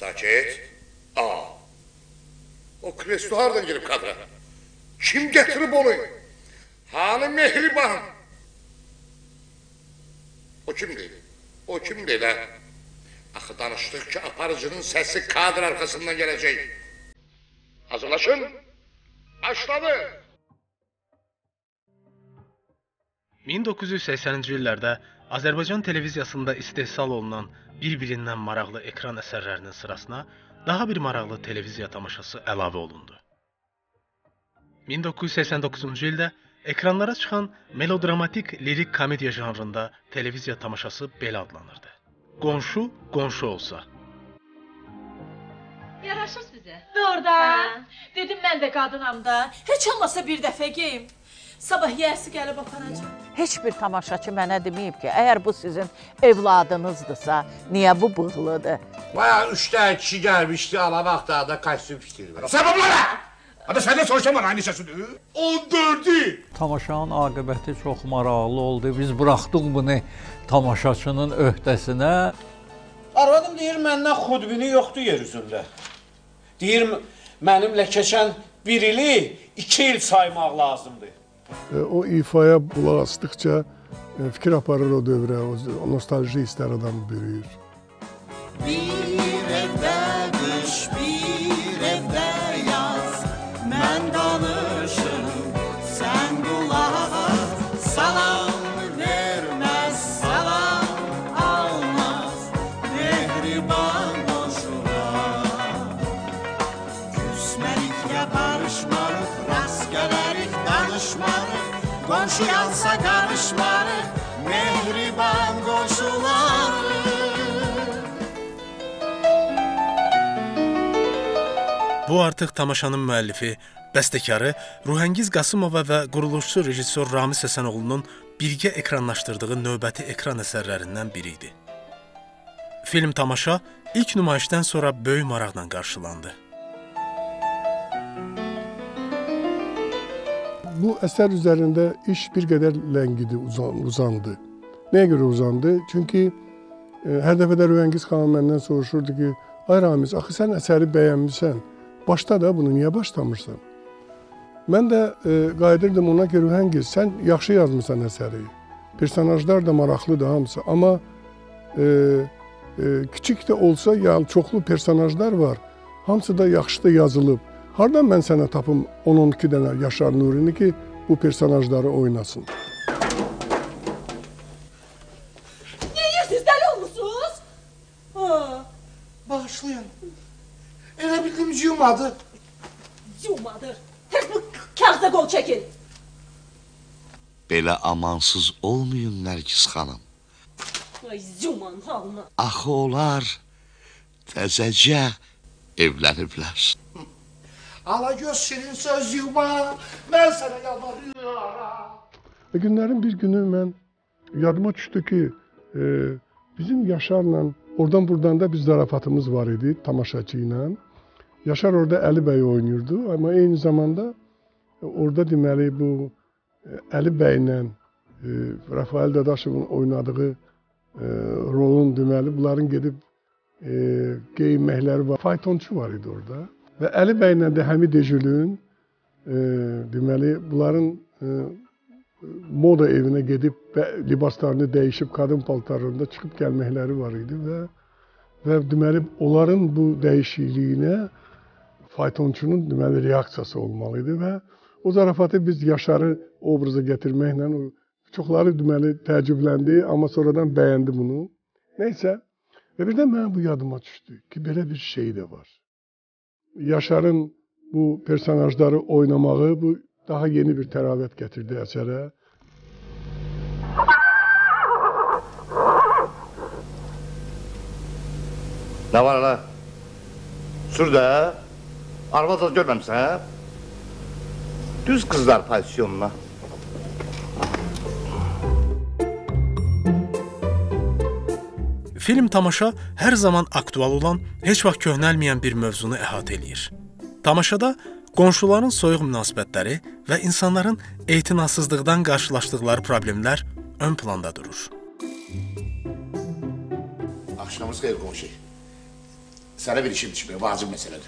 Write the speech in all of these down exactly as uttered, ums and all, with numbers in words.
Sakit. Aa. O Krestu hardan girip kadra? Kim getirip onu? Hani mehriban. O kim değil? O kim değil ha? Axı danışdıqca aparıcının səsi kadr arkasından gelecek. Hazırlaşın. Başladı. min doqquz yüz səksən-ci illərdə Azərbaycan televiziyasında istehsal olunan bir-birindən maraqlı ekran əsərlərinin sırasına daha bir maraqlı televiziya tamaşası əlavə olundu. min doqquz yüz səksən doqquzuncu ildə ekranlara çıxan melodramatik lirik komediya janrında televiziya tamaşası belə adlanırdı. Qonşu Qonşu Olsa. Yaraşır sizə? Doğrudan. Dedim mən də qadınam da. Heç olmasa bir dəfə geyim. Sabah yəsi gəlib aparacaq. Heç bir tamaşaçı mənə deməyib ki, əgər bu sizin evladınızdısa, niyə bu bığlıdır? Bayağı üç tane kişi gəlmişdi, alamaq daha da kostüm fikirdir. Səbəblərə! Adı səndən soruşamam, aynı səsidir. on dördü! Tamaşanın aqibəti çox maraqlı oldu. Biz bıraxdıq bunu tamaşaçının öhdəsinə. Arvadım deyir, məndən xudbini yoxdur yer üzündə. Deyir, mənimlə keçən bir ili iki il saymaq lazımdır. O ifaya qulaq asdıqca fikir aparır o dövrə, o nostalji istər adamı bürüyür. Bir evdə düş, bir evdə yaz, mən danışım, sən qulağa salam verməz, salam almaz, mehriban qoşular. Küsməlik ya barışmarıq, rast gələrik danışmarıq. Qonşu yansa qarışmarıq, mehriban qonşularıq. Bu artıq tamaşanın müəllifi, bəstəkarı Ruhəngiz Qasımova və quruluşçu rejissor Ramiz Həsənoğlunun birgə ekranlaşdırdığı növbəti ekran əsərlərindən biri idi. Film tamaşa ilk nümayişdən sonra böyük maraqla qarşılandı. Bu eser üzerinde iş bir kadar lengidi, uzandı. Neye göre uzandı? Çünkü e, her defede Ruhəngiz xanım benden soruşurdu ki, ay Ramiz, axı sen eseri beğenmişsen, başta da bunu niye başlamışsın? Ben de e, qayıdırdım ona ki, Ruhəngiz, sen yaxşı yazmışsan eseri. Personajlar da maraqlı da hamısı, ama e, e, küçük de olsa, yani çoxlu personajlar var, hamısı da yaxşı da yazılıb. Hardan mən sənə tapım on on iki dənə Yaşar Nurini ki, bu personajları oynasın? Niyə yersiniz, dəli olmuşsunuz? Bağışlayın. Elə bildim cümadır. Cümadır. Tez bu kağıza qol çəkin. Belə amansız olmayın, Nərgiz xanım. Ay, cümanın halına. Axı olar, təzəcə evləniblər. Ala göz şirin söz yuma, ben sana yalvarıyorum. E günlerin bir günü ben yardıma düştü ki, e, bizim Yaşar'la, oradan buradan da bir zarafatımız var idi, tamaşaçıyla. Yaşar orada Ali Bey'i oynuyordu, ama aynı zamanda e, orada demeli bu e, Ali Bey'le e, Rafael Dadaşov'un oynadığı e, rolun demeli, bunların gidip e, geyinmekleri var. Faytonçu var idi orada. Və Əli bəylə də həmin Dejülün, e, deməli, bunların e, moda evinə gedib və libaslarını dəyişib, qadın paltarlarında çıxıb gəlməkləri var idi və, və deməli, onların bu dəyişikliyinə faytonçunun deməli, reaksiyası olmalı idi və o zarafatı biz Yaşarı obraza gətirməklə, çoxları deməli, təəccübləndi, amma sonradan bəyəndi bunu. Neysə, və birdən mənə bu yadıma düşdü ki, belə bir şey də var. Yaşar'ın bu personajları oynamağı bu daha yeni bir təravət gətirdi əsərə. Ne var ala? Sür də. Arvaz az görməmsən, hə? Düz kızlar pansiyonuna. Film tamaşa hər zaman aktual olan, heç vaxt köhnəlməyən bir mövzunu əhatə eləyir. Tamaşada qonşuların soyuq münasibətləri və insanların etinasızlıqdan qarşılaşdıqları problemlər ön planda durur. Axşamınız xeyir qonşu. Sana bir işim düşmüyor, vacib meseledir.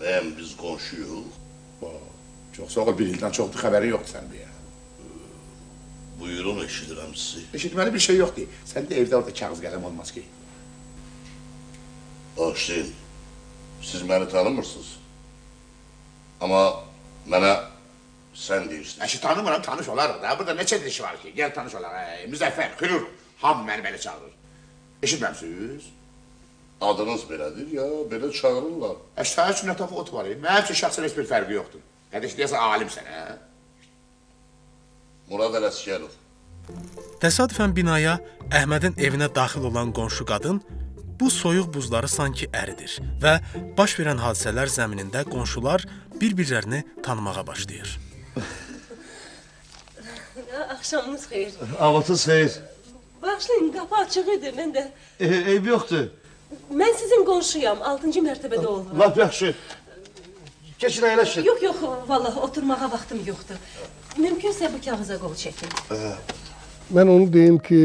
Ben biz konuşuyuz. Çok sağ ol, bir ilden çoktu, haberi yok sende ya. Buyurun, eşidirəm sizi. Eşitmeli bir şey yok değil. Sen de evde orada kağız kalem olmaz ki. Bağışlayın, siz beni tanımırsınız. Ama bana sen deyirsin. Eşi tanımıram, tanış olarım da. Burada ne çedirişi var ki? Gel tanış olarım. Müzəffər, Hürür, ham beni böyle çağırır. Eşitmem siz. Adınız belədir ya, böyle çağırırlar. Eşitler üçün etafı otu var. Mənim üçün şəxsin heç bir fərqi yoxdur. Kardeş deyəsən, alimsən, hə? Murad Ələsgərov. Təsadüfən binaya Əhmədin evinə daxil olan qonşu qadın bu soyuq buzları sanki əridir və baş verən hadisələr zəminində qonşular bir-birlərini tanımağa başlayır. Axşamınız xeyir. Avatınız xeyir. Bağışlayın, qapı açıq idi, mən də... E, ev yoxdur. Mən sizin qonşuyam, altıncı mərtəbədə olurum. Laf yaxşı. Keçin, əyləşin. Yox, yox, vallahi oturmağa vaxtım yoxdur. Mümkünsə bu kağıza qol çəkin. Mən onu deyim ki,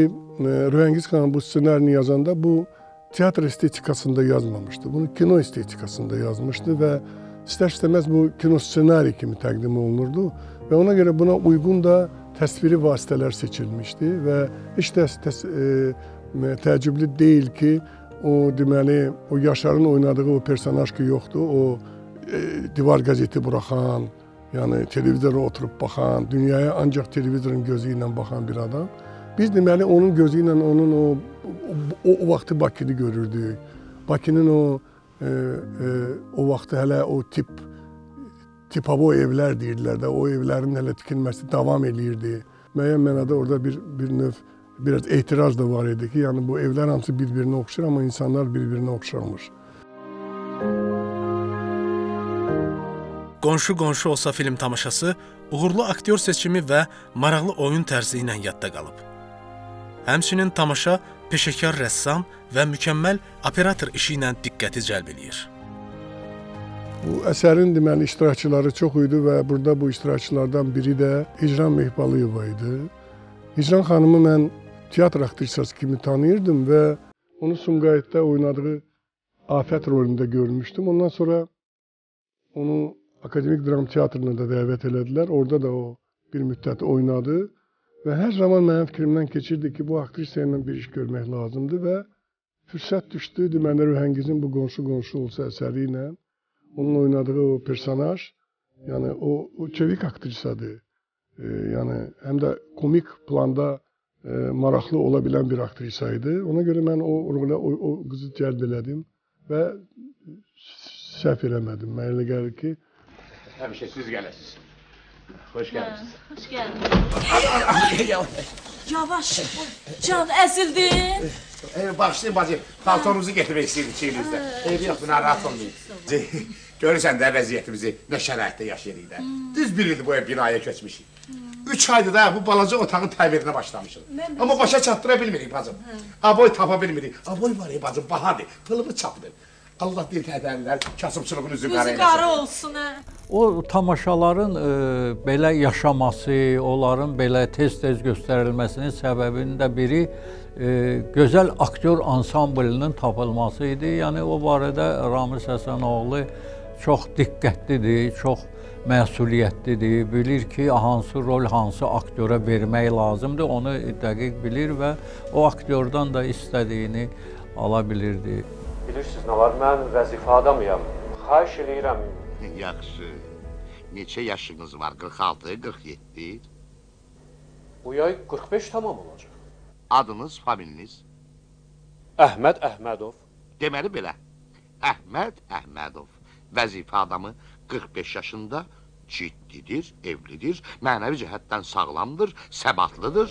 Ruhəngiz xanım bu ssenarini yazanda bu teatr estetikasında yazmamışdı. Bunu kino estetikasında yazmışdı ve ister istemez bu kino ssenari kimi təqdim olunurdu. Ve ona göre buna uygun da təsviri vasitələr seçilmişdi. Ve hiç de təəccüblü değil ki, o deməli, o Yaşar'ın oynadığı o personaj ki yoxdur, o e, divar qəzeti buraxan, yani televizyona oturup bakan, dünyaya ancak televizyonun gözüyle bakan bir adam. Biz deməli onun gözüyle onun o o, o vaxtı Bakı'nı görürdük. Bakı'nın o e, e, o vaxtı hele o tip tipabo evler deyirdiler de o evlerin hele tikilmesi devam edirdi. Müəyyən mənada orada bir bir növ biraz etiraz da var idi ki, yani bu evler hamısı birbirine oxşar ama insanlar birbirine oxşamır. Qonşu Qonşu Olsa film tamaşası uğurlu aktyor seçimi və maraqlı oyun tərzi ilə yadda qalıb. Həmçinin tamaşa peşəkar rəssam və mükəmməl operator işi ilə diqqəti cəlb edir. Bu əsərin deməli iştirakçıları çox idi və burada bu iştirakçılardan biri də Hicran Mehbalıyev idi. Hicran xanımı mən teatr aktrisası kimi tanıyırdım və onu Sumqayıtda oynadığı Afət rolündə görmüşdüm. Ondan sonra onu Akademik Dram Teatrına da dəvət elədilər. Orada da o bir müddət oynadı. Və hər zaman mənim fikrimdən keçirdi ki, bu aktrisa ilə bir iş görmək lazımdır. Və fürsət düşdü, deməli, Ruhəngizin bu Qonşu Qonşu Olsa əsəri ilə onun oynadığı o personaj, yəni o, o çevik aktrisadır. E, yəni həm də komik planda e, maraqlı ola bilən bir aktrisa idi. Ona görə mən o rola o, o qızı cəlb elədim və səhv eləmədim. Mənə elə gəlir ki, həmişə siz gələsiniz. Hoş geldiniz. Hoş geldiniz. Yavaş. Can ezildin. Bağışlayın bacım. Paltonuzu getirmek istedim çiğinizde. Evi yok, buna rahat olmayın. Görürsən də vəziyyətimizi nə şəraitdə yaşayırıq da. Düz bir ildir bu ev binaya köçmüşük. Üç aydır da bu balaca otağın təmirinə başlamışıq. Amma başa çatdıra bilmirik bacım. Aboy tapa bilmirik. Aboy var ya bacım, bahadır. Pılımı çapdır. Allah dil tədərlər, kasımçılığın üzü qara eləsin. Üzü qara olsun, hə? O tamaşaların e, belə yaşaması, onların belə tez-tez göstərilməsinin səbəbinin də biri e, gözəl aktyor ansamblinin tapılması idi. Yəni, o barədə Ramiz Həsənoğlu çox diqqətlidir, çox məsuliyyətlidir. Bilir ki, hansı rol hansı aktyora vermək lazımdır, onu dəqiq bilir və o aktyordan da istədiyini ala bilirdi. Bilirsiniz nə var, mən vəzifə adamıyam. Xahiş eləyirəm. Yaxşı. Neçə yaşınız var? qırx altı, qırx yeddi? Bu yay qırx beş tamam olacaq. Adınız, familiniz? Əhməd Əhmədov. Deməli belə, Əhməd Əhmədov. Vəzifə adamı qırx beş yaşında ciddidir, evlidir, mənəvi cəhətdən sağlamdır, səbatlıdır.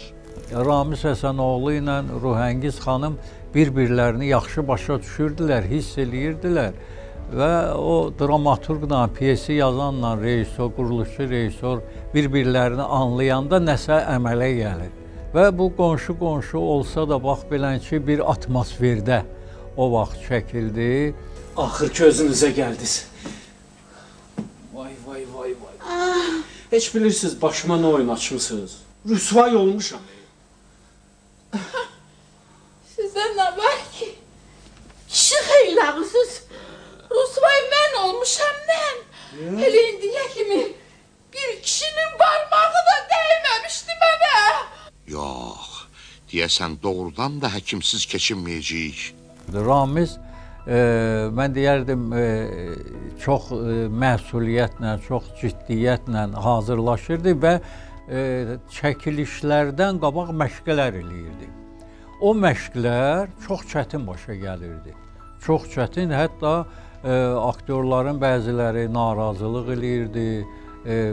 Ramiz Həsənoğlu ilə Ruhəngiz xanım bir-birlərini yaxşı başa düşürdülər, hiss eləyirdilər və o dramaturqla, piyesi yazanla rejissor, quruluşçu rejissor bir-birlərini anlayanda nəsə əmələ gəlir. Və bu qonşu-qonşu olsa da bax bilən ki, bir atmosferdə o vaxt çəkildi. Axır ki, özünüzə gəldiniz. Vay, vay, vay, vay. Ah. Heç bilirsiniz, başıma nə oyun açmışsınız? Rüsvay olmuşam. Sizdən nə var ki? Kişi xeyli yavrusiz. Rusvay mən olmuşam mən. Elə indiyə kimi bir kişinin barmağı da dəyməmişdi mənə. Yox, deyəsən doğrudan da həkimsiz keçinməyəcəyik. Ramiz, e, mən deyərdim, e, çox e, məsuliyyətlə, çox ciddiyyətlə hazırlaşırdı və e, çəkilişlərdən qabaq məşqələr eləyirdi. O məşqlər çox çətin başa gəlirdi. Çox çətin, hətta e, aktyorların bəziləri narazılıq eləyirdi, e,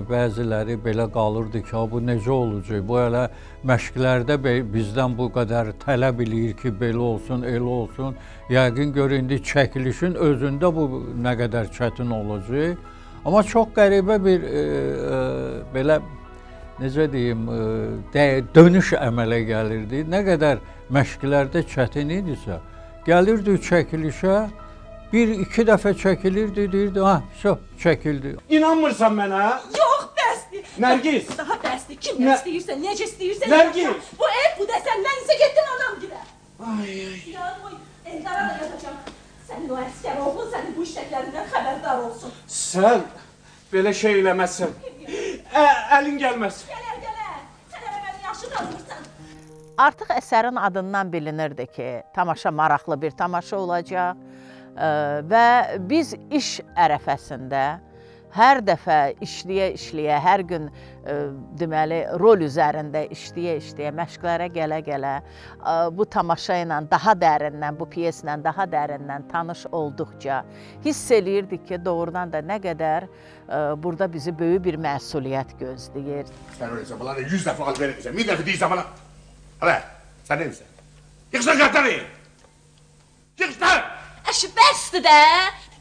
bəziləri belə qalırdı ki, bu necə olacaq, bu elə məşqlərdə bizdən bu qədər tələb eləyir ki, belə olsun, elə olsun. Yəqin göründü, çəkilişin özündə bu nə qədər çətin olacaq. Amma çox qəribə bir e, e, belə, necə deyim, e, dönüş əmələ gəlirdi. Nə qədər məşqlərdə çətin idisə, gəlirdi çəkilişə, bir-iki dəfə çəkilirdi, deyirdi, ha, şöh, çəkildi. İnanmırsan mənə? Yox, bəsdir. Nərgiz. Daha bəsdir, kim nə istəyirsən, necə istəyirsən. Nərgiz. Bu ev, bu da səndən isə getdin anam gidə. Ay, ay. İnan, qoy, Eldara da yazacam. Sənin o əskər oğlun sənin bu işlərindən xəbərdar olsun. Sən belə şey eləməzsən. Əlin gəlməz. Gələr, gələr. Sən elə məni yaxşı qazırsan. Artıq əsərin adından bilinirdi ki, tamaşa maraqlı bir tamaşa olacaq və biz iş ərəfəsində hər dəfə işləyə-işləyə, hər gün deməli, rol üzərində işləyə-işləyə, məşqlərə gələ-gələ bu tamaşa ilə daha dərindən, bu piyeslə daha dərindən tanış olduqca hiss eləyirdik ki, doğrudan da nə qədər burada bizi böyük bir məsuliyyət gözləyir. Sən öyləyirsən, bunları yüz dəfə al verirsən, min dəfə deyirsən bana. Hələ, sən neymişsən? Yıxışlar qatları! Yıxışlar! Əşi, bəsdir də!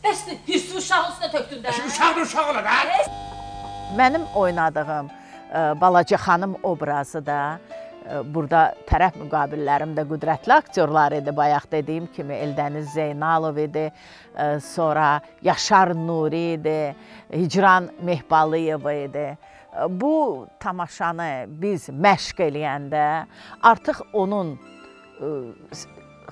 Bəsdir, hüsnü uşaq üstünə töktün də! Əşi, uşaqdır uşaq olar, hə? Mənim oynadığım balaca xanım obrazı da, burada tərəf müqabillərim də qüdrətli aktyorlar idi, bayaq dediyim kimi Eldeniz Zeynalov idi, sonra Yaşar Nuri idi, Hicran Mehbalıyev idi. Bu tamaşanı biz məşq eləyəndə artıq onun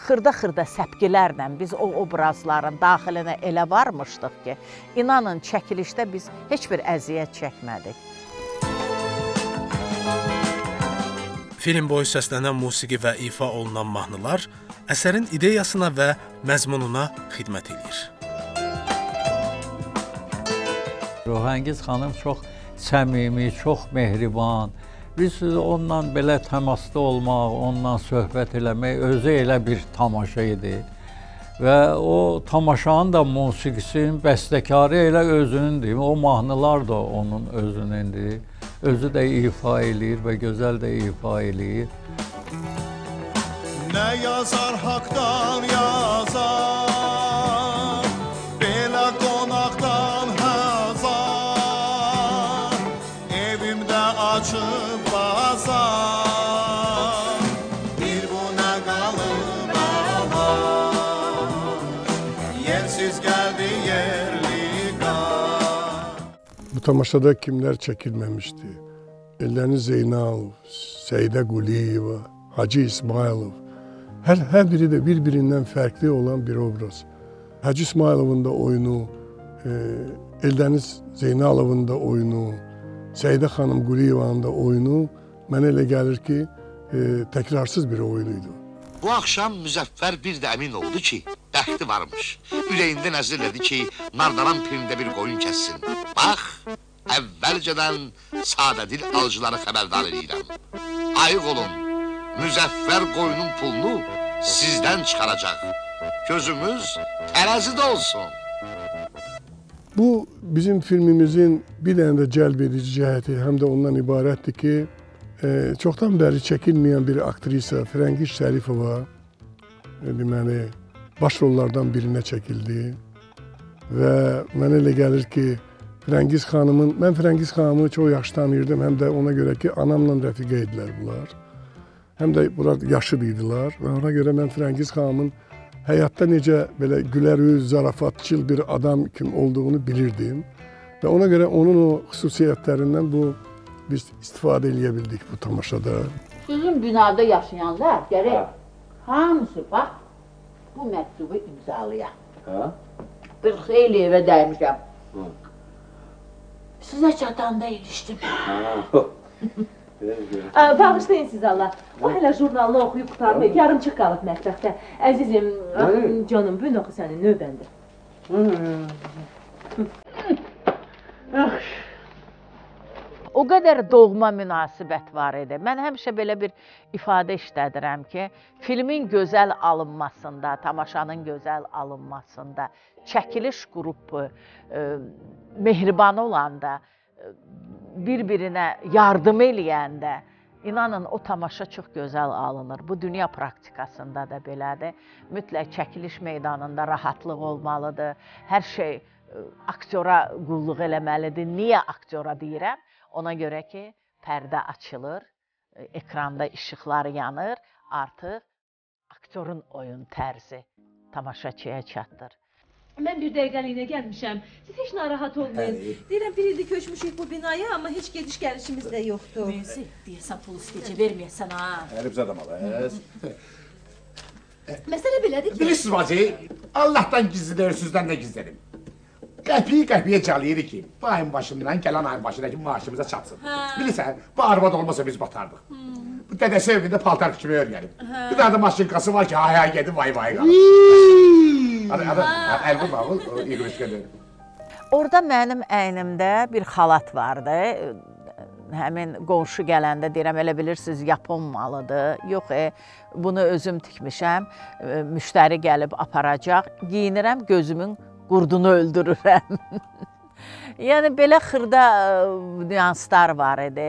xırda-xırda səpkilərlə biz o obrazların daxilinə elə varmışdıq ki, inanın çəkilişdə biz heç bir əziyyət çəkmədik. Film boyu səslənən musiqi və ifa olunan mahnılar əsərin ideyasına və məzmununa xidmət edir. Ruhəngiz xanım çox səmimi, çox mehriban. Biz onunla belə təmasda olmaq, onunla söhbət eləmək özü elə bir tamaşa idi. Və o tamaşanın da musiqisinin bəstəkarı elə özünündür. O mahnılar da onun özünündür. Özü də ifa eləyir və gözəl də ifa eləyir. Nə yazar haqdan yazar, belə qonaqdan hazar, evimdə açıb bazar, bir buna qalıb alar, yersiz gəldi yerli qar. Bu tamaşada kimlər çəkilməmişdi? Eldeniz Zeynalov, Seyda Quliyeva, Hacı İsmailov. Her, her biri de birbirinden farklı olan bir obraz. Hacı İsmailov'un da oyunu, e, Eldeniz Zeynalov'un da oyunu, Seyda Hanım Quliyeva'nın da oyunu, mənə elə gəlir ki, e, təkrarsız bir oyunuydu. Bu akşam Müzəffər bir de emin oldu ki, bəxti varmış. Ürəyində nəzirlədi ki, nardalan pirində bir qoyun kəssin. Bax, əvvəlcədən sadədil alıcıları xəbərdar edirəm. Ayıq olun. Müzəffər qoyunun pulunu sizdən çıxaracaq. Gözümüz tərəzidə olsun. Bu, bizim filmimizin bir dənə də cəlb edici cəhəti, həm də ondan ibarətdir ki, e, çoxdan bəri çəkilməyən bir aktrisa Firəngiz Şərifova e, deməli, baş rollardan birinə çəkildi. Və mənə elə gəlir ki, Firəngiz xanımın, mən Firəngiz xanımı çox yaxşı tanıyırdım, həm də ona görə ki, anamla rəfiqə idilər bunlar. Həm də bunlar yaşlı idilər və ona görə mən Firəngiz xanımın həyatda necə belə gülər yüz, zarafatçıl bir adam kim olduğunu bilirdim. Və ona görə onun o xüsusiyyətlərindən bu, biz istifadə eləyə bildik bu tamaşada. Sizin binada yaşayanlar gərək hamısı bax bu məktubu imzalayaq. Hə? qırx il evə dəymişəm. Sizə çatanda ilişdim. Bağışlayın siz Allah. O hələ jurnalını oxuyub qutarmıyor. Yarımçıq qalıb mətbəxtə. Əzizim, canım, bu noxu sənin növbəndir. O qədər doğma münasibət var idi. Mən həmişə belə bir ifadə işlədirəm ki, filmin gözəl alınmasında, tamaşanın gözəl alınmasında, çəkiliş qrupu mehriban olanda, bir-birinə yardım eləyəndə, inanın o tamaşa çox gözəl alınır. Bu, dünya praktikasında da belədir. Mütləq çəkiliş meydanında rahatlıq olmalıdır. Hər şey aktyora qulluq eləməlidir. Niyə aktyora deyirəm? Ona görə ki, pərdə açılır, ekranda işıqlar yanır, artıq aktyorun oyun tərzi tamaşaçıya çatdır. Mən bir dəqiqəliyinə gəlmişəm. Siz heç narahat olmayın. Deyirəm, bir ildə köçmüşük bu binaya, amma heç gediş gəlişimiz də yoxdur. Müzik, deyəsən, pul istəyəcə verməyəsən, ha? Əribzə adamalar. Məsələ belədir ki... Bilirsiniz, bacı, Allahdan gizlidir, sizdən də gizlərim. Qəpiyə-qəpiyə cəliyirik ki, bu ayın başından gələn ayın başındakı maaşımıza çapsın. Bilirsən, bu arvad olmasa biz batardıq. Bu dədəsi evində paltar fikrimi örgəlim. Bir daha da maşinkası var ki, hay-hay gedin, vay-vay qalır. Əlbun bağlı, İqrüskə dönüm. Orada mənim əynimdə bir xalat vardı. Həmin qonşu gələndə deyirəm, elə bilirsiniz, yapılmalıdır. Yox, bunu özüm tikmişəm, müştəri gəlib aparacaq. Giyinirəm, gözümün qurdunu öldürürəm. Yəni, belə xırda nüanslar var idi.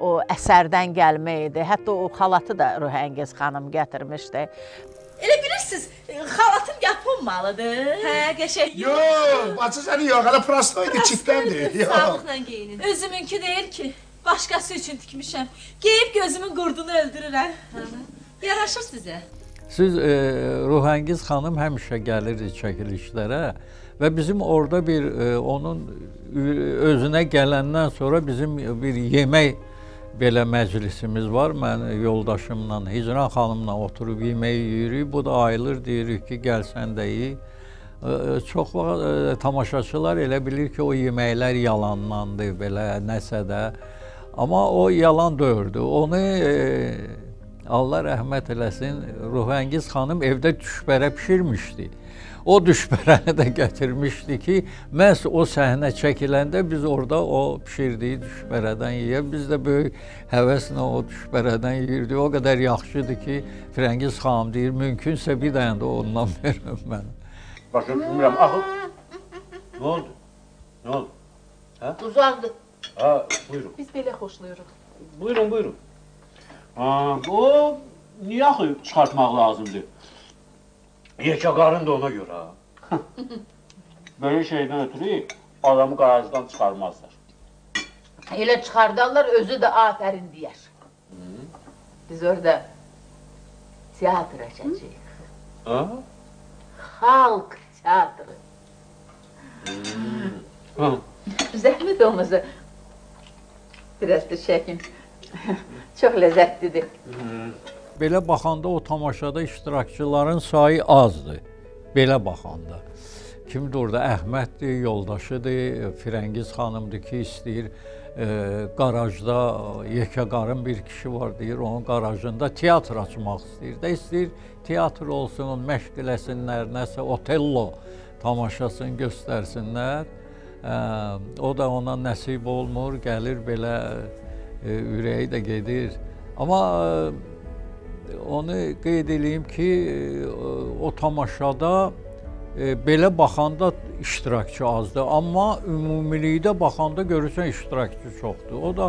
O, əsərdən gəlmə idi. Hətta o xalatı da Ruhəngiz xanım gətirmişdi. Elə bilirsiniz, xalatın yapılmalıdır. Hə, qəşək. Yox, bacı səni yox, hələ prostoydu, çiftdəndir. Sağlıqla geyinin. Özümünkü deyil ki, başqası üçün tikmişəm. Geyib gözümün qurdunu öldürürəm. Yaraşır sizə. Siz, Ruhəngiz xanım həmişə gəlirdi çəkilişlərə və bizim orada bir, onun özünə gələndən sonra bizim bir yemək belə məclisimiz var. Mən yoldaşımla, Hicran xanımla oturub yeməyi yeyirik, bu da ayılır, deyirik ki, gəlsən deyirik. Çox tamaşaçılar elə bilir ki, o yeməklər yalanlandı belə nəsə də, amma o yalan dövrdü. Onu... Allah rəhmət eləsin, Ruhəngiz xanım evdə düşbərə pişirmişdi. O düşbərəni də gətirmişdi ki, məhz o səhnə çəkiləndə biz orada o pişirdiyi düşbərədən yeyə, biz də böyük həvəslə o düşbərədən yeyirdik. O qədər yaxşıdır ki, Firəngiz xanım deyir, mümkünsə bir dəyəndə ondan verin mənə. Başım bilmirəm, axı. Nə oldu? Nə oldu? Uzaqdır. Hə, buyurun. Biz belə xoşlayırıq. Buyurun, buyurun. O, niyə axı çıxartmaq lazımdır? Yekə qarın da ona görə, ha? Böyle şeydən ötürü adamı qaracıdan çıxarmazlar. Elə çıxardanlar özü də afərin deyər. Biz orada teatr açacaq. Xalq teatrı. Zəhmət olmasa, biraz da çəkin. Çox ləzzətlidir. Belə baxanda o tamaşada iştirakçıların sayı azdır. Belə baxanda. Kimdir orada? Əhməddir, yoldaşıdır, Firəngiz xanımdır ki, istəyir qarajda, yekəqarın bir kişi var deyir, onun qarajında teatr açmaq istəyir. Də istəyir teatr olsun, məşq eləsinlər, nəsə Otello tamaşasını göstərsinlər. O da ona nəsib olmur, gəlir belə... Ürəyi də gedir. Amma onu qeyd edeyim ki, o tamaşada belə baxanda iştirakçı azdır. Amma ümumilikdə baxanda görürsən iştirakçı çoxdur. O da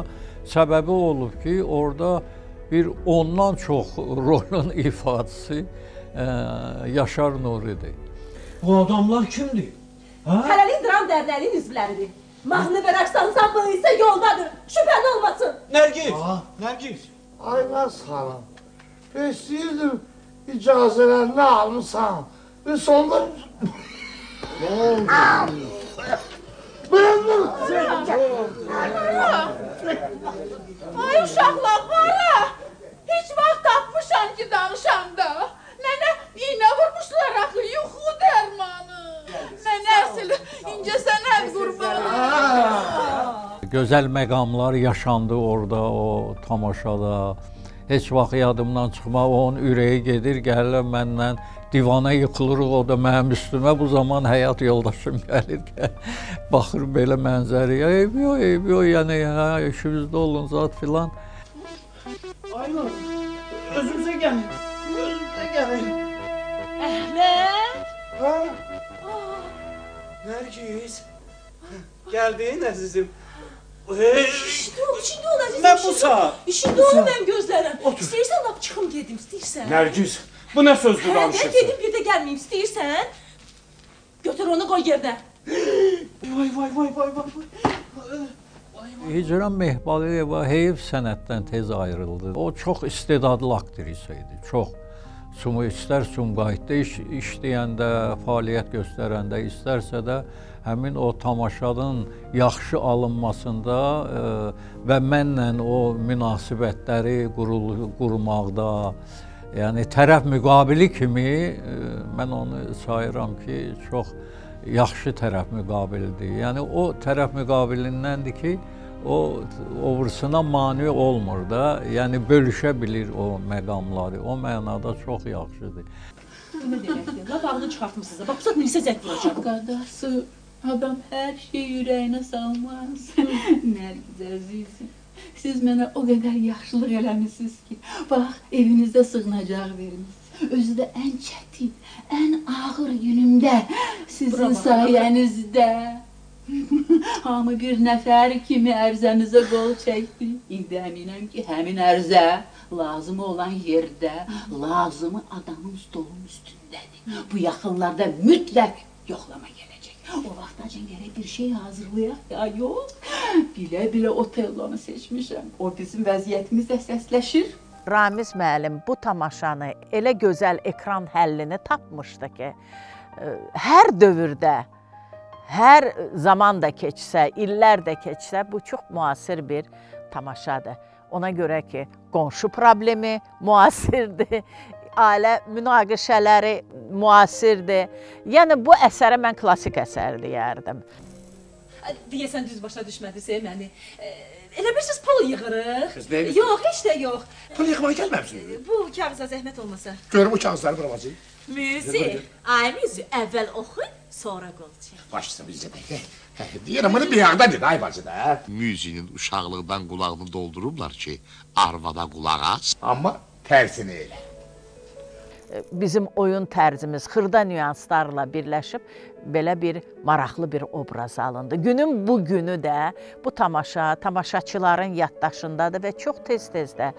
səbəbi olub ki, orada bir ondan çox rolun ifadəsi Yaşar Nuri'dir. Bu adamlar kimdir? Hələlik dram dərnəyinin üzvləridir. Mahnı və rəqsan zamanı isə yoldadır, şübhən olmasın. Nərgiz! Nərgiz! Ayqaz xanım, istəyirdim icazələrini almışsam və sonda... Nə oldu? Bəyəndim! Ay uşaqlar, hara? Heç vaxt tapmışam ki, danışam da. Mənə iynə vurmuşlar axı, yuxu dərmanı. Gözəl məqamlar yaşandı orada, o tamaşada. Heç vaxt yadımdan çıxma, onun ürəyi gedir, gəlirlər mənlə, divana yıxılırıq, o da mənim üstümə, bu zaman həyat yoldaşım gəlir, baxır belə mənzəri, eyb yox, eyb yox, yəni işimizdə olun, zat filan. Aylar, özümüzə gəlin, özümüzə gəlin. Əhməd? Ha? Nərgiz, gəldin əzizim. İşdə ol, işində ol əzizim. Mən bu saat. İşində ol, mən gözləyirəm. İstəyirsən, lap çıxım gedim, istəyirsən. Nərgiz, bu nə sözdür danışırsın? Hə, nə gedim, bir də gəlməyim, istəyirsən. Götür onu, qoy yerinə. Vay, vay, vay, vay, vay. Hicran Mehbalıyev heyif sənətdən tez ayrıldı. O çox istedadlı aktrisa idi, çox. İstər Sumqayıtda işləyəndə, fəaliyyət göstərəndə, istərsə də həmin o tamaşanın yaxşı alınmasında və mənlə o münasibətləri qurmaqda, yəni tərəf müqabili kimi mən onu sayıram ki, çox yaxşı tərəf müqabilidir. Yəni o tərəf müqabilindəndir ki, o ovursuna mani olmur da, yəni bölüşə bilir o məqamları, o mənada çox yaxşıdır. Nə deməkdir, laf ağını çıxartmışsınız da, bax, bu saat milisə zəng vuracaq. Qadası, adam hər şey ürəyinə salmaz. Nərgiz əzizim, siz mənə o qədər yaxşılıq eləmişsiniz ki, bax, evinizdə sığınacaq vermişsiniz. Özü də ən çətin, ən ağır günümdə, sizin sayənizdə. Hamı bir nəfər kimi ərzəmizə qol çəkdi. İndi əminəm ki, həmin ərzə lazımı olan yerdə, lazımı adamın stolun üstündədir. Bu yaxınlarda mütləq yoxlama gələcək. O vaxtacın gərək bir şey hazırlayaq ya, yox. Bilə-bilə Otellonu seçmişəm. O bizim vəziyyətimizlə səsləşir. Ramiz müəllim bu tamaşanı elə gözəl ekran həllini tapmışdı ki, hər dövrdə, hər zaman da keçsə, illər də keçsə, bu çox müasir bir tamaşadır. Ona görə ki, qonşu problemi müasirdir, ailə münaqişələri müasirdir. Yəni, bu əsərə mən klasik əsər deyərdim. Deyəsən, düz başa düşmədisə məni. Elə bir siz pul yığırıq. Yox, heç də yox. Pul yığmaya gəlməmişsiniz? Bu kağıza zəhmət olmasa. Görüm, bu kağızları bırakacaq. Müzik, ayrıca əvvəl oxu, sonra qol çək. Başlısın bizə bəkək. Deyirəm, bunu bir yanda dedi, ay bacı da. Müziğinin uşaqlıqdan qulağını doldururlar ki, arvada qulaq as. Amma tərsini elə. Bizim oyun tərzimiz xırda nüanslarla birləşib, belə bir maraqlı bir obraz alındı. Günün bu günü də bu tamaşa, tamaşaçıların yaddaşındadır və çox tez-tez də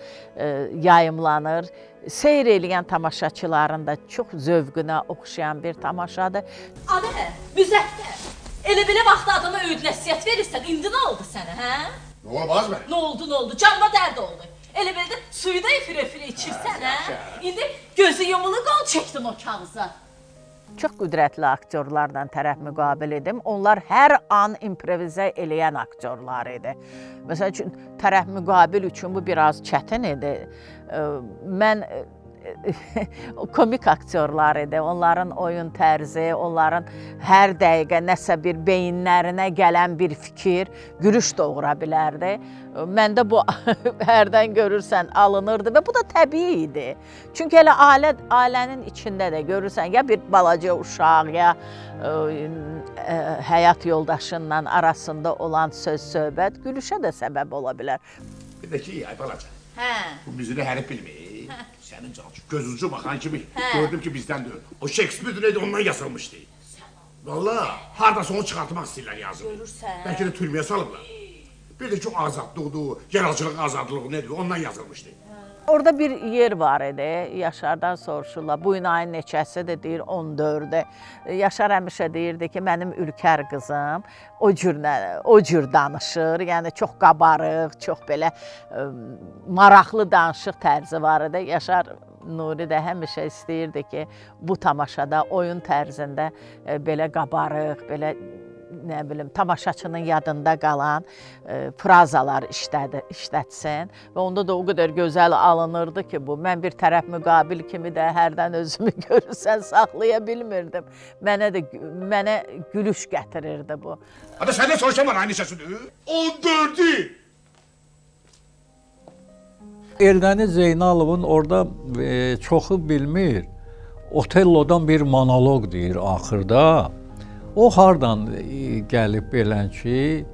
yayımlanır. Seyr eləyən tamaşaçıların da çox zövqünə oxşayan bir tamaşadır. Adə, müzəkdə, elə-belə vaxtda adama öyüd nəsiyyət verirsən, indi nə oldu sənə, hə? Nə olmaz mı? Nə oldu, nə oldu, canıma dərd oldu. Elə-belə də suyu da efir-efir içirsən, hə? İndi gözü yumulu qol çəkdin o kağıza. Çox qüdrətli aktyorlarla tərəf müqabil edim. Onlar hər an improvizə eləyən aktyorlar idi. Məsəl üçün, tərəf müqabil üçün bu biraz çətin idi. Mən komik aktyorlar idi. Onların oyun tərzi, onların hər dəqiqə nəsə bir beyinlərinə gələn bir fikir, gülüş doğura bilərdi. Məndə bu hərdən görürsən alınırdı və bu da təbii idi. Çünki elə ailənin içində də görürsən ya bir balaca uşaq, ya həyat yoldaşından arasında olan söz-söhbət gülüşə də səbəb ola bilər. Bir də ki, ay balaca, bu müziğini hərif bilməyik. Sənin cançı, gözücü baxan kimi gördüm ki, bizdən dövdü. O Shakespeare neydi, ondan yazılmışdı. Valla, haradasa onu çıxartmaq istəyirlər yazılır. Bəlkə də türməyə salıblar. Bir də ki, o azadlıqdır, yaradıcılıq azadlığı nedir, ondan yazılmışdı. Orada bir yer var idi, Yaşardan soruşurlar, bu ayın neçəsidir, deyir on dördü. Yaşar həmişə deyirdi ki, mənim ülkər qızım o cür danışır, yəni çox qabarıq, çox belə maraqlı danışıq tərzi var idi. Yaşar Nuri də həmişə istəyirdi ki, bu tamaşada, oyun tərzində belə qabarıq, belə nə bilim, tamaşaçının yadında qalan e, frazalar işlədi, işlətsin. Və onda da o qədər gözəl alınırdı ki bu. Mən bir tərəf müqabil kimi də hərdən özümü görürsən saxlaya bilmirdim. Mənə də mənə gülüş gətirirdi bu. Hadi səndən soruşamam aynı səsidir. on dördü. Eldeniz Zeynalovun orada e, çoxu bilmir. Otello'dan bir monolog deyir axırda. O hardan e, gəlib belən ki,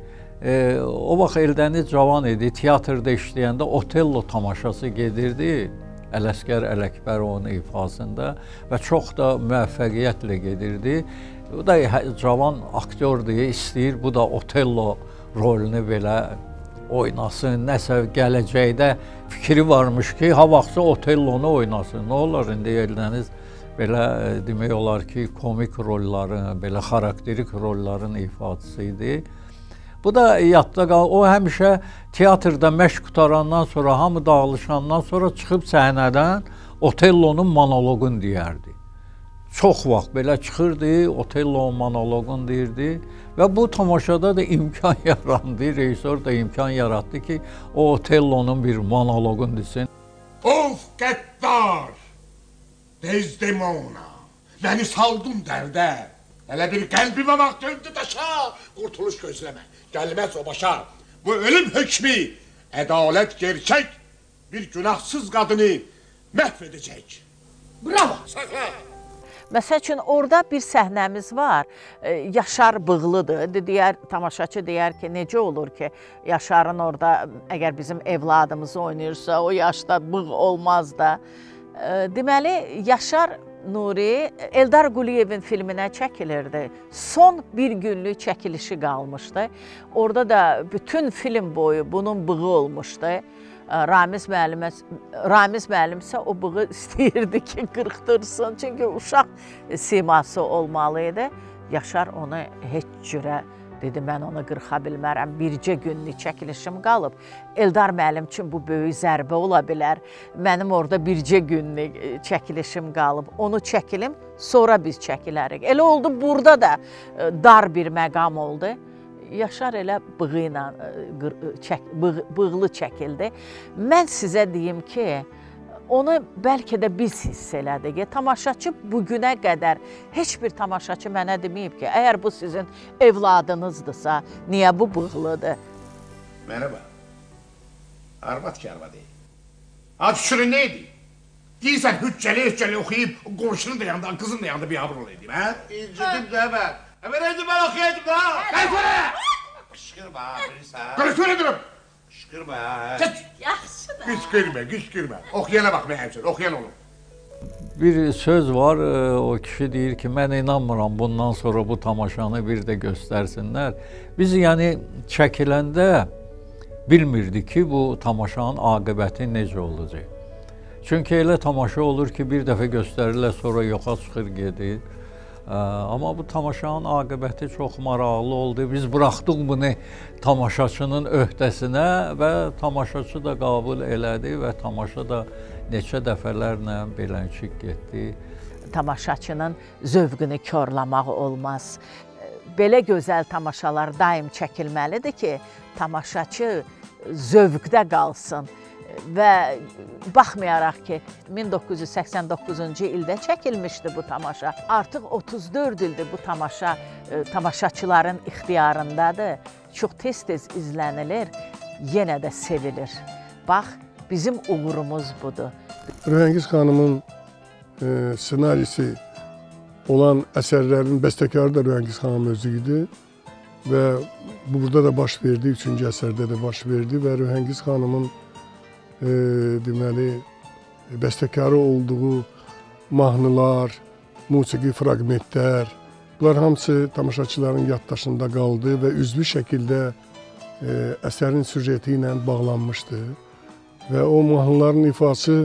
e, o vaxt Eldeniz cavan idi, teatrda işləyəndə Otello tamaşası gedirdi. Ələsgər Ələkbərin ifasında və çox da müvəffəqiyyətlə gedirdi. O da cavan aktyor deyə istəyir, bu da Otello rolünü belə oynasın, nəsə gələcəkdə fikri varmış ki, ha vaxtsa Otellonu oynasın. Nə olar indi Eldeniz belə demək olar ki, komik rolların, belə xarakterik rolların ifadəsi idi. Bu da yadda qalır. O həmişə teatrda məşq qutarandan sonra, hamı dağılışandan sonra çıxıb səhnədən Otellonun monoloqunu deyərdi. Çox vaxt belə çıxırdı, Otello monoloqunu deyirdi və bu tamaşada da imkan yarandı, rejissor da imkan yaratdı ki, o Otellonun bir monoloqunu desin. Of qəddar, Desdemona, məni saldın dərdə, elə bir qəlbimə vaxt döndü daşa, qurtuluş gözləmə, gəlməz o başa, bu ölüm hökmü, ədalət gerçək, bir günahsız qadını məhv edəcək. Bravo! Saxla! Məsəl üçün, orada bir səhnəmiz var, e, Yaşar bığlıdır, deyər, tamaşaçı deyər ki, necə olur ki, Yaşarın orada, əgər bizim evladımızı oynayırsa, o yaşda bığ olmaz da. E, deməli, Yaşar Nuri Eldar Quliyevin filminə çəkilirdi. Son bir günlük çəkilişi qalmışdı. Orada da bütün film boyu bunun bığı olmuşdu. Ramiz müəllimə, Ramiz müəllimsə o bığı istəyirdi ki, qırxdırsın. Çünki uşaq siması olmalı idi. Yaşar onu heç cürə dedi, mən onu qırxa bilmərəm, bircə günlük çəkilişim qalıb. Eldar müəllim üçün bu böyük zərbə ola bilər. Mənim orada bircə günlük çəkilişim qalıb. Onu çəkilim, sonra biz çəkilərik. Elə oldu, burada da dar bir məqam oldu. Yaşar elə bığı ilə çək, bığı, bığlı çəkildi. Mən sizə deyim ki, onu bəlkə də biz hiss elədik. Tamaşaçı bugünə qədər heç bir tamaşaçı mənə deməyib ki, əgər bu sizin evladınızdırsa, niyə bu bığlıdır? Mənə bax, arvad ki arvad deyil. Ad şürün neydi? Deyirsən hüccəli-hüccəli oxuyub, qonşunun da yanında, qızın da yanında bir abrol edeyim, hə? İncidim də mən. Əmələydim, mən oxuyaydım da! Qəlsələ! Qışqırma, bilirsən. Qəlsələ durub! Qışqırma ya. Yaxşı da. Qışqırma, qışqırma. Oxuyana bax, məhəmsən, oxuyan olun. Bir söz var, o kişi deyir ki, mən inanmıram bundan sonra bu tamaşanı bir də göstərsinlər. Biz yəni çəkiləndə bilmirdik ki, bu tamaşanın aqibəti necə olacaq. Çünki elə tamaşa olur ki, bir dəfə göstərirlər, sonra yoxa çıxır, gedir. Amma bu tamaşanın aqibəti çox maraqlı oldu. Biz bıraxdıq bunu tamaşaçının öhdəsinə və tamaşaçı da qəbul elədi və tamaşa da neçə dəfələrlə belənçik getdi. Tamaşaçının zövqünü körləmək olmaz. Belə gözəl tamaşalar daim çəkilməlidir ki, tamaşaçı zövqdə qalsın. Və baxmayaraq ki, min doqquz yüz səksən doqquzuncu ildə çəkilmişdi bu tamaşa. Artıq otuz dörd ildir bu tamaşa e, tamaşaçıların ixtiyarındadır. Çox tez-tez izlənilir, yenə də sevilir. Bax, bizim uğurumuz budur. Ruhəngiz xanımın e, ssenarisi olan əsərlərin bəstəkarı da Ruhəngiz xanım özü idi. Və burada da baş verdi, üçüncü əsərdə də baş verdi və Ruhəngiz xanımın E, deməli, bəstəkarı olduğu mahnılar, musiqi fraqmentlər, bunlar hamısı tamaşaçıların yaddaşında qaldı və üzvü şəkildə e, əsərin süjeti ilə bağlanmışdı. Və o mahnıların ifası e,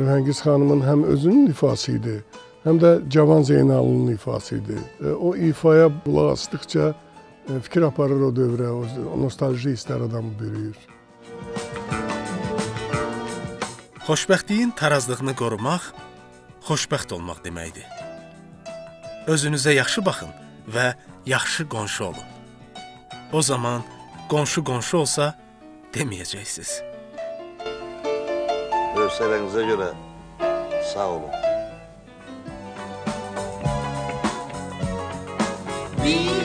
Ruhəngiz xanımın həm özünün ifası idi, həm də Cavan Zeynalının ifası idi. E, o ifaya qulaq asdıqca e, fikir aparır o dövrə, o, o nostalji istər adamı bürüyür. Xoşbəxtliyin tarazlığını qorumaq, xoşbəxt olmaq deməkdir. Özünüzə yaxşı baxın və yaxşı qonşu olun. O zaman qonşu qonşu olsa deməyəcəksiniz. Sevginize göre sağ olun. Bir